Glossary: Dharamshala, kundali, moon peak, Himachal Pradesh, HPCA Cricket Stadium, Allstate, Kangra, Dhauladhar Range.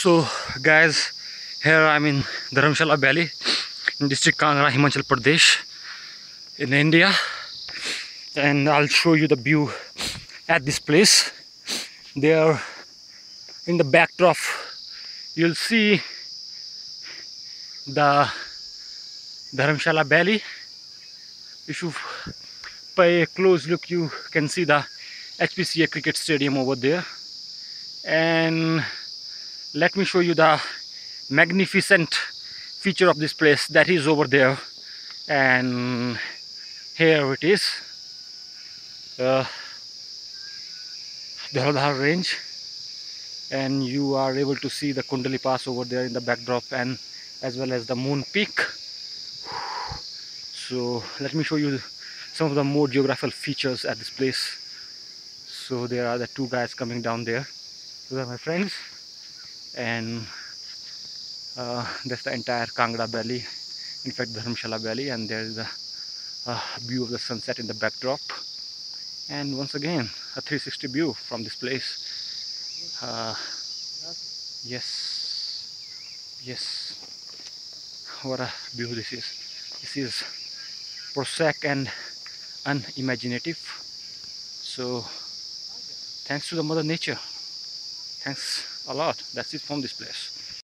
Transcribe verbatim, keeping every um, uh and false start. So guys, here I'm in Dharamshala Valley in district Kangra, Himachal Pradesh in India, and I'll show you the view at this place. There in the backdrop you'll see the Dharamshala Valley. If you pay a close look, you can see the H P C A Cricket Stadium over there. And let me show you the magnificent feature of this place that is over there. And here it is, uh, Dhauladhar Range, and you are able to see the Kundali pass over there in the backdrop, and as well as the Moon Peak. So let me show you some of the more geographical features at this place. So there are the two guys coming down there. Those are my friends, and uh, that's the entire Kangra Valley, in fact Dharamshala Valley, and there is the uh, view of the sunset in the backdrop. And once again a three sixty view from this place. Uh, yes, yes. What a view this is. This is prosaic and unimaginative. So thanks to the mother nature. Thanks a lot. That's it from this place.